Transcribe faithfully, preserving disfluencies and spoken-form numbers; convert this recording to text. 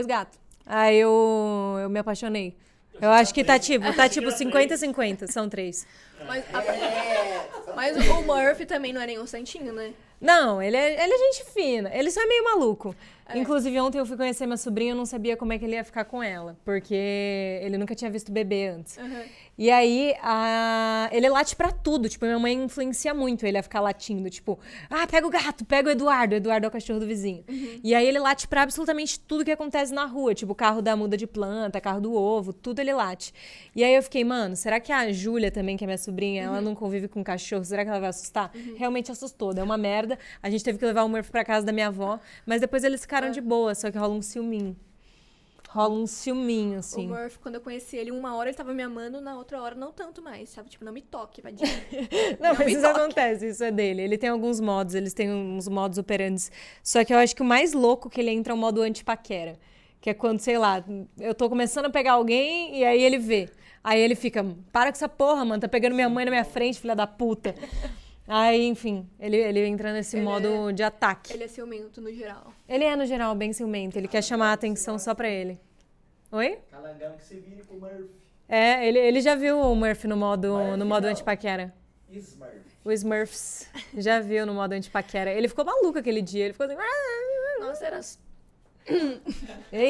Resgato. Aí eu, eu me apaixonei. Eu acho que tá tipo, tá tipo cinquenta cinquenta, são três. Mas, a... Mas o Murphy também não é nenhum santinho, né? Não, ele é, ele é gente fina. Ele só é meio maluco. É. Inclusive, ontem eu fui conhecer minha sobrinha e eu não sabia como é que ele ia ficar com ela. Porque ele nunca tinha visto bebê antes. Uhum. E aí, a... ele late pra tudo. Tipo, minha mãe influencia muito ele a ficar latindo. Tipo, ah, pega o gato, pega o Eduardo. O Eduardo é o cachorro do vizinho. Uhum. E aí, ele late pra absolutamente tudo que acontece na rua. Tipo, carro da muda de planta, carro do ovo, tudo ele late. E aí, eu fiquei, mano, será que a Júlia também, que é minha sobrinha, uhum. ela não convive com cachorro? Será que ela vai assustar? Uhum. Realmente assustou. É uma merda. A gente teve que levar o Murphy pra casa da minha avó. Mas depois eles ficaram ah. de boa, só que rola um ciúminho. Rola um ciúminho, assim. O Murphy, quando eu conheci ele, uma hora ele tava me amando, na outra hora não tanto mais, sabe? Tipo, não me toque, vadinha. Não, não, mas isso toque. Acontece, isso é dele. Ele tem alguns modos, eles têm uns modos operantes. Só que eu acho que o mais louco que ele entra é o modo anti-paquera. Que é quando, sei lá, eu tô começando a pegar alguém e aí ele vê. Aí ele fica, para com essa porra, mano, tá pegando minha mãe na minha frente, filha da puta. Aí, enfim, ele, ele entra nesse ele modo é, de ataque. Ele é ciumento no geral. Ele é, no geral, bem ciumento. Ele Calangão quer chamar a atenção só pra ele. Oi? Calangão que se vire com o Murphy. É, ele, ele já viu o Murphy no modo, Murphy, no modo antipaquera. Smurf. O Smurfs já viu no modo antipaquera. Ele ficou maluco aquele dia. Ele ficou assim... Nossa, era... Ei.